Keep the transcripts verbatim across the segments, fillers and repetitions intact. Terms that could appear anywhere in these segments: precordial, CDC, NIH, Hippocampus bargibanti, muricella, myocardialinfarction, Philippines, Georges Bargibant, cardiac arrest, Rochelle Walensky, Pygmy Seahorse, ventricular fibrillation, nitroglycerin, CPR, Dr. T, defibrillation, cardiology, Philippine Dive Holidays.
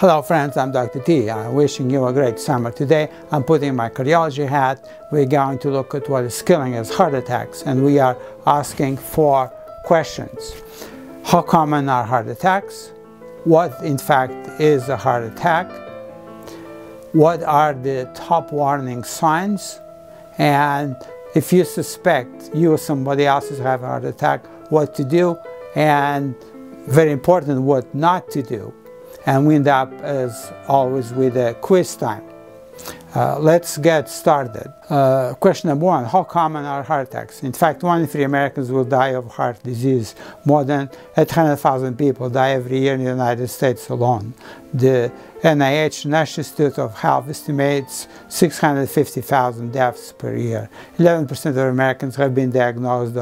Hello friends, I'm Doctor T. I'm wishing you a great summer. Today I'm putting my cardiology hat. We're going to look at what is killing us, heart attacks, and we are asking four questions. How common are heart attacks? What in fact is a heart attack? What are the top warning signs? And if you suspect you or somebody else is having a heart attack, what to do, and very important, what not to do. And we end up, as always, with a quiz time. Uh, let's get started. Uh, question number one, how common are heart attacks? In fact, one in three Americans will die of heart disease. More than eight hundred thousand people die every year in the United States alone. The N I H, National Institute of Health, estimates six hundred fifty thousand deaths per year. eleven percent of Americans have been diagnosed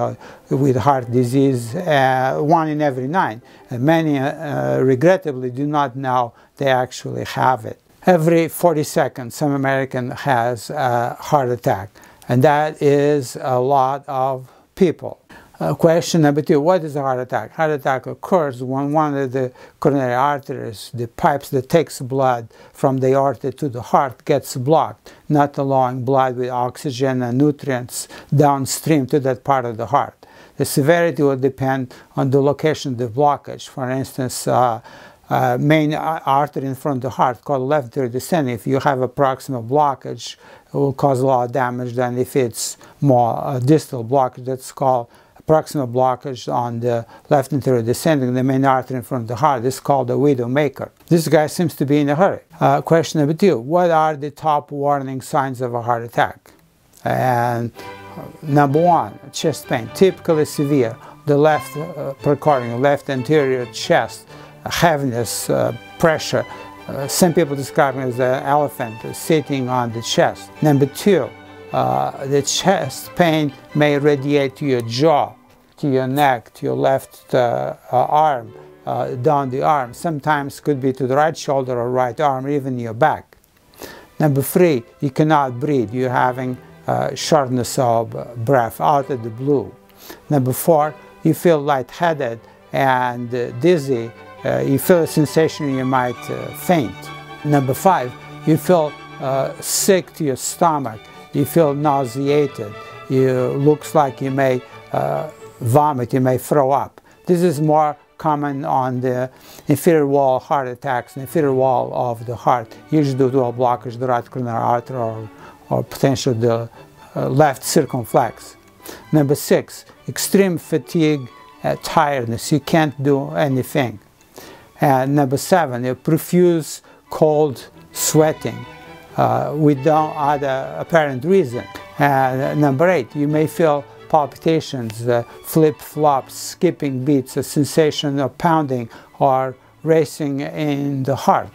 with heart disease, uh, one in every nine. And many, uh, regrettably, do not know they actually have it. Every forty seconds, some American has a heart attack, and that is a lot of people. Uh, question number two, what is a heart attack? Heart attack occurs when one of the coronary arteries, the pipes that takes blood from the aorta to the heart, gets blocked, not allowing blood with oxygen and nutrients downstream to that part of the heart. The severity will depend on the location of the blockage. For instance, uh, Uh, main artery in front of the heart called left atrial descent. If you have a proximal blockage, it will cause a lot of damage than if it's more uh, distal blockage. That's called proximal blockage on the left anterior descent, and the main artery in front of the heart is called the widow maker. This guy seems to be in a hurry. Uh, question number two, what are the top warning signs of a heart attack? And number one, chest pain, typically severe. The left uh, precordial, left anterior chest, heaviness, uh, pressure. Uh, some people describe it as an elephant sitting on the chest. Number two, uh, the chest pain may radiate to your jaw, to your neck, to your left uh, uh, arm, uh, down the arm. Sometimes could be to the right shoulder or right arm, or even your back. Number three, you cannot breathe. You're having uh, shortness of breath out of the blue. Number four, you feel lightheaded and uh, dizzy. Uh, you feel a sensation, you might uh, faint. Number five, you feel uh, sick to your stomach, you feel nauseated, you looks like you may uh, vomit, you may throw up. This is more common on the inferior wall heart attacks, inferior wall of the heart, usually due to a blockage of the right coronary artery or, or potentially the uh, left circumflex. Number six, extreme fatigue, uh, tiredness, you can't do anything. And number seven, a profuse cold sweating uh, with no other apparent reason. And number eight, you may feel palpitations, uh, flip-flops, skipping beats, a sensation of pounding or racing in the heart.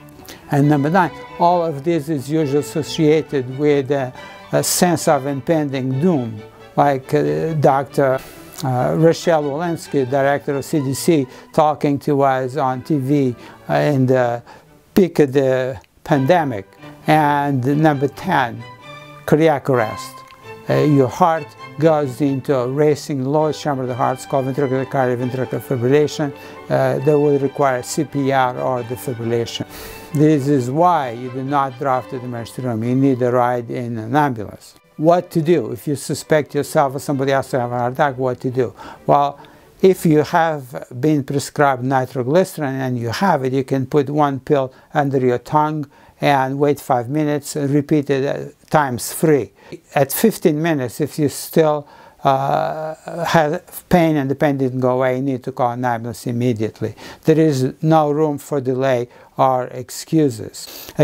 And number nine, all of this is usually associated with uh, a sense of impending doom, like uh, Doctor Uh, Rochelle Walensky, director of C D C, talking to us on T V uh, in the peak of the pandemic. And number ten, cardiac arrest. Uh, your heart goes into a racing, lowest chamber of the heart, it's called ventricular cardioventricular fibrillation. Uh, that will require C P R or defibrillation. This is why you do not drive to the emergency room. You need a ride in an ambulance. What to do if you suspect yourself or somebody else to have a heart attack? What to do? Well, if you have been prescribed nitroglycerin and you have it, you can put one pill under your tongue and wait five minutes and repeat it times three. At fifteen minutes, if you still uh, have pain and the pain didn't go away, you need to call an ambulance immediately. There is no room for delay or excuses.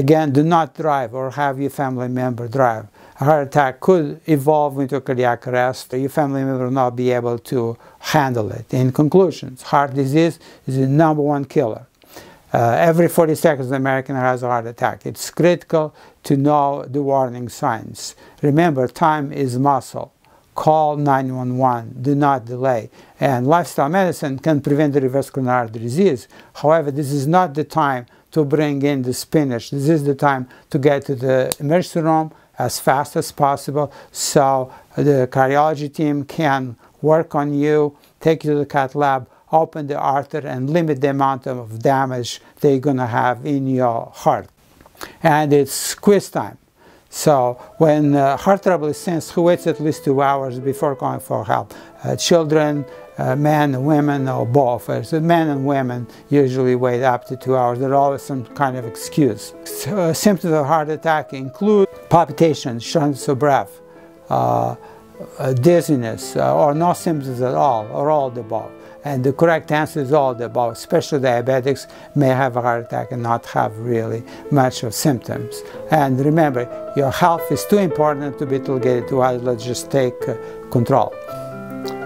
Again, do not drive or have your family member drive. A heart attack could evolve into cardiac arrest. Your family member will not be able to handle it. In conclusion, heart disease is the number one killer. Uh, every forty seconds, an American has a heart attack. It's critical to know the warning signs. Remember, time is muscle. Call nine one one, do not delay. And lifestyle medicine can prevent the reverse coronary artery disease. However, this is not the time to bring in the spinach. This is the time to get to the emergency room as fast as possible, so the cardiology team can work on you, take you to the cath lab, open the artery and limit the amount of damage they're going to have in your heart. And it's quiz time. So when uh, heart trouble is sensed, who waits at least two hours before calling for help? Uh, children, uh, men, women, or both. So men and women usually wait up to two hours. There's always some kind of excuse. So, uh, symptoms of heart attack include palpitations, shortness of breath, uh, uh, dizziness, uh, or no symptoms at all, or all the above. And the correct answer is all the above. Especially diabetics may have a heart attack and not have really much of symptoms. And remember, your health is too important to be delegated to others. Let's just take control.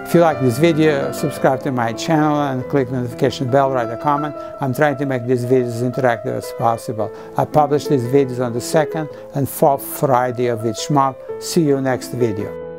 If you like this video, subscribe to my channel and click the notification bell, write a comment. I'm trying to make these videos as interactive as possible. I publish these videos on the second and fourth Friday of each month. See you next video.